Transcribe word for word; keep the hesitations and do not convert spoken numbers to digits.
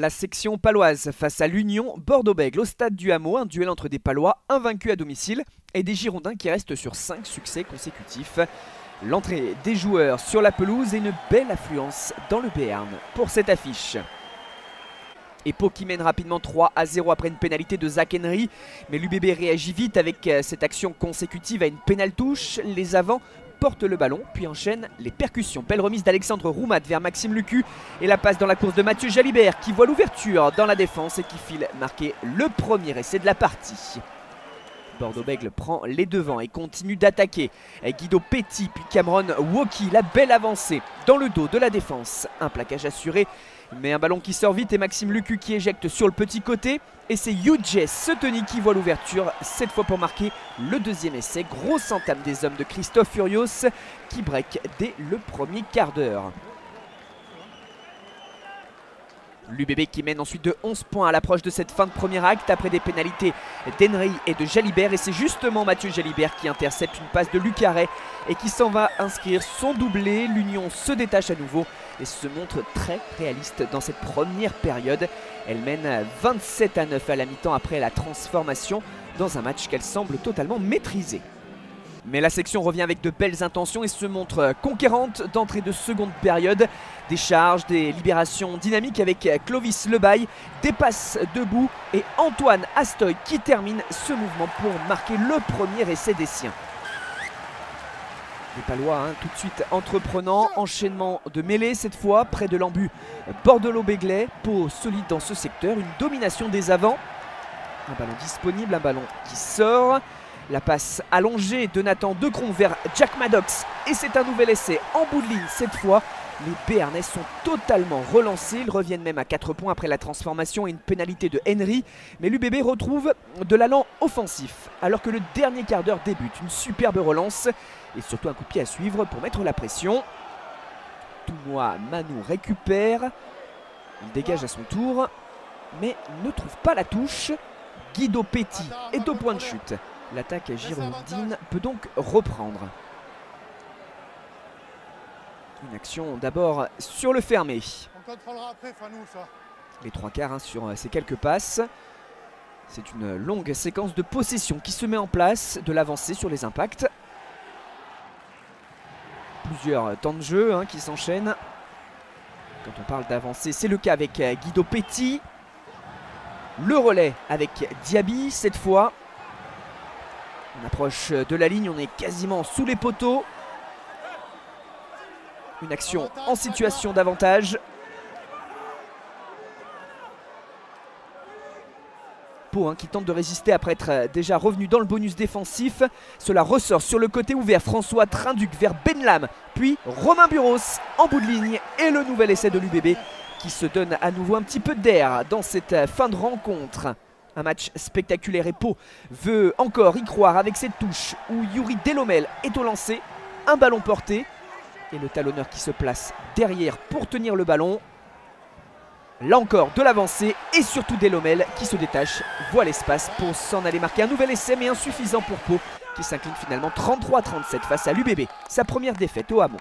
La section paloise face à l'Union Bordeaux-Bègles au stade du Hameau, un duel entre des Palois invaincus à domicile et des Girondins qui restent sur cinq succès consécutifs. L'entrée des joueurs sur la pelouse et une belle affluence dans le Béarn pour cette affiche. Et Pau qui mène rapidement trois à zéro après une pénalité de Zach Henry. Mais l'U B B réagit vite avec cette action consécutive à une pénale touche. Les avants portent le ballon puis enchaînent les percussions. Belle remise d'Alexandre Roumat vers Maxime Lucu. Et la passe dans la course de Mathieu Jalibert qui voit l'ouverture dans la défense et qui file marquer le premier essai de la partie. Bordeaux-Bègles prend les devants et continue d'attaquer. Guido Petit puis Cameron Wauquie, la belle avancée dans le dos de la défense. Un plaquage assuré, mais un ballon qui sort vite et Maxime Lucu qui éjecte sur le petit côté. Et c'est Yuri Delomel qui voit l'ouverture, cette fois pour marquer le deuxième essai. Grosse entame des hommes de Christophe Furios qui break dès le premier quart d'heure. L'U B B qui mène ensuite de onze points à l'approche de cette fin de premier acte après des pénalités d'Henry et de Jalibert. Et c'est justement Mathieu Jalibert qui intercepte une passe de Lucaret et qui s'en va inscrire son doublé. L'Union se détache à nouveau et se montre très réaliste dans cette première période. Elle mène vingt-sept à neuf à la mi-temps après la transformation dans un match qu'elle semble totalement maîtriser. Mais la section revient avec de belles intentions et se montre conquérante d'entrée de seconde période. Des charges, des libérations dynamiques avec Clovis Lebaille, des passes debout et Antoine Hastoy qui termine ce mouvement pour marquer le premier essai des siens. Les Palois hein, tout de suite entreprenant, enchaînement de mêlée cette fois près de l'embu bordelot-béglais. Pau solide dans ce secteur, une domination des avants. Un ballon disponible, un ballon qui sort. La passe allongée de Nathan de Cron vers Jack Maddox. Et c'est un nouvel essai en bout de ligne cette fois. Les Béarnais sont totalement relancés. Ils reviennent même à quatre points après la transformation et une pénalité de Henry. Mais l'U B B retrouve de l'allant offensif alors que le dernier quart d'heure débute. Une superbe relance et surtout un coup de pied à suivre pour mettre la pression. Toumois Manou récupère. Il dégage à son tour mais ne trouve pas la touche. Guido Petit est au point de chute. L'attaque girondine peut donc reprendre. Une action d'abord sur le fermé. Les trois quarts hein, sur ces quelques passes. C'est une longue séquence de possession qui se met en place, de l'avancée sur les impacts. Plusieurs temps de jeu hein, qui s'enchaînent. Quand on parle d'avancée, c'est le cas avec Guido Petit. Le relais avec Diaby cette fois. On approche de la ligne, on est quasiment sous les poteaux. Une action en situation d'avantage. Pau hein, qui tente de résister après être déjà revenu dans le bonus défensif. Cela ressort sur le côté ouvert. François Trinduc vers Benlam, puis Romain Buros en bout de ligne. Et le nouvel essai de l'U B B qui se donne à nouveau un petit peu d'air dans cette fin de rencontre. Un match spectaculaire et Pau veut encore y croire avec cette touche où Yuri Delomel est au lancer. Un ballon porté et le talonneur qui se place derrière pour tenir le ballon. Là encore de l'avancée et surtout Delomel qui se détache, voit l'espace pour s'en aller marquer un nouvel essai mais insuffisant pour Pau qui s'incline finalement trente-trois à trente-sept face à l'U B B. Sa première défaite au Hameau.